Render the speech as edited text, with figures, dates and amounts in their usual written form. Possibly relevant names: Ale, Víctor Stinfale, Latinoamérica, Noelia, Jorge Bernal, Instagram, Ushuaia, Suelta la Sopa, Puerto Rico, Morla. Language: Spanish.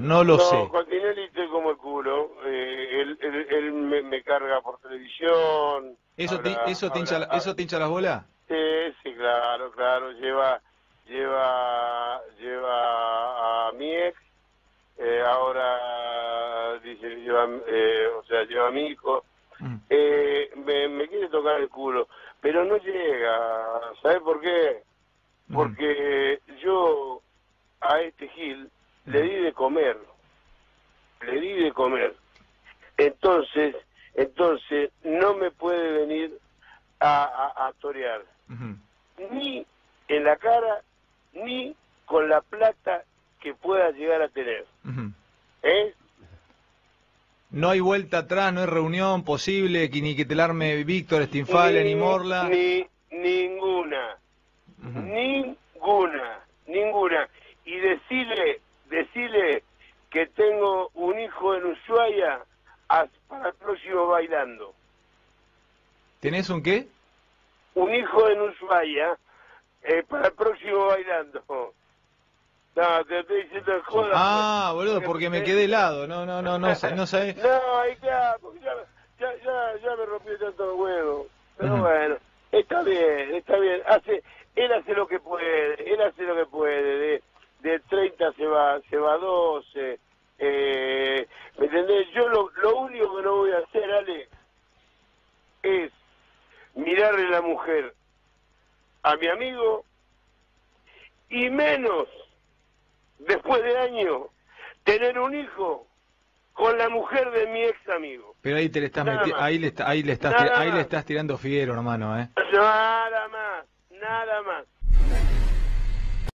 No lo sé. No, Continelli estoy como el culo. Él me carga por televisión. ¿Eso te hincha las bolas? Sí, claro. Lleva a mi ex. Ahora dice lleva a mi hijo. Me quiere tocar el culo, pero no llega. ¿Sabes por qué? Porque yo a este Gil le di de comer. Entonces no me puede venir a torear, ni en la cara, ni con la plata que pueda llegar a tener. ¿Eh? No hay vuelta atrás, no hay reunión posible, ni que te la arme Víctor Stinfale, ni Morla. Ninguna. Y decirle que tengo un hijo en Ushuaia para el próximo bailando. ¿Tenés un qué? Un hijo en Ushuaia para el próximo bailando. No, te estoy diciendo el joda. Ah, boludo, porque me quedé helado. No sabés. No, ahí claro, porque ya me rompí tanto los huevos. Pero bueno, está bien. Él hace lo que puede, de 30 se va a 12. ¿Me entendés? Yo lo único que no voy a hacer, Ale, es mirarle la mujer a mi amigo, y menos después de años tener un hijo con la mujer de mi ex amigo. Pero ahí te le estás metiendo, ahí le estás tirando fiero, hermano, Nada más.